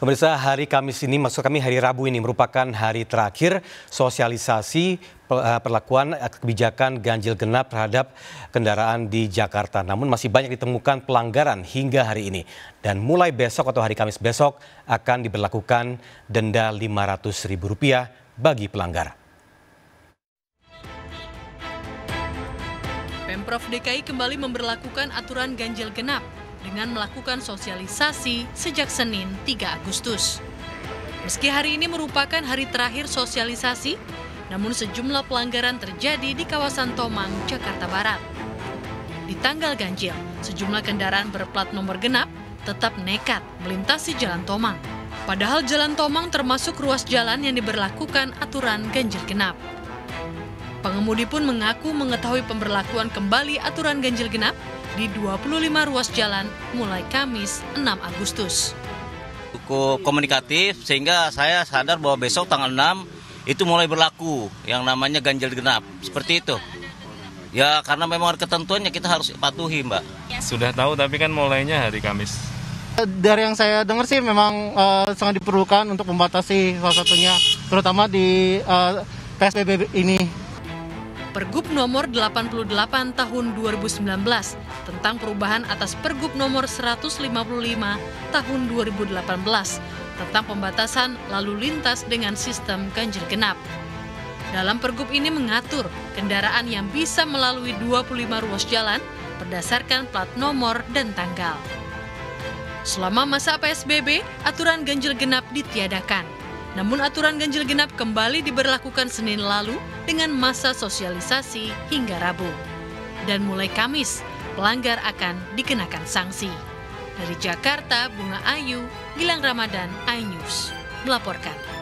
Pemirsa, hari Kamis ini, maksud kami hari Rabu ini merupakan hari terakhir sosialisasi perlakuan kebijakan ganjil genap terhadap kendaraan di Jakarta. Namun masih banyak ditemukan pelanggaran hingga hari ini. Dan mulai besok atau hari Kamis besok akan diberlakukan denda Rp500.000 bagi pelanggar. Pemprov DKI kembali memberlakukan aturan ganjil genap dengan melakukan sosialisasi sejak Senin 3 Agustus. Meski hari ini merupakan hari terakhir sosialisasi, namun sejumlah pelanggaran terjadi di kawasan Tomang, Jakarta Barat. Di tanggal ganjil, sejumlah kendaraan berplat nomor genap tetap nekat melintasi Jalan Tomang. Padahal Jalan Tomang termasuk ruas jalan yang diberlakukan aturan ganjil genap. Pengemudi pun mengaku mengetahui pemberlakuan kembali aturan ganjil genap di 25 ruas jalan mulai Kamis 6 Agustus. Cukup komunikatif sehingga saya sadar bahwa besok tanggal 6 itu mulai berlaku yang namanya ganjil genap. Seperti itu. Ya karena memang ketentuannya kita harus patuhi, Mbak. Sudah tahu tapi kan mulainya hari Kamis. Dari yang saya dengar sih memang sangat diperlukan untuk membatasi salah satunya terutama di PSBB ini. Pergub nomor 88 tahun 2019 tentang perubahan atas Pergub nomor 155 tahun 2018 tentang pembatasan lalu lintas dengan sistem ganjil genap. Dalam Pergub ini mengatur kendaraan yang bisa melalui 25 ruas jalan berdasarkan plat nomor dan tanggal. Selama masa PSBB, aturan ganjil genap ditiadakan. Namun aturan ganjil genap kembali diberlakukan Senin lalu dengan masa sosialisasi hingga Rabu. Dan mulai Kamis, pelanggar akan dikenakan sanksi. Dari Jakarta, Bunga Ayu, Gilang Ramadan, iNews melaporkan.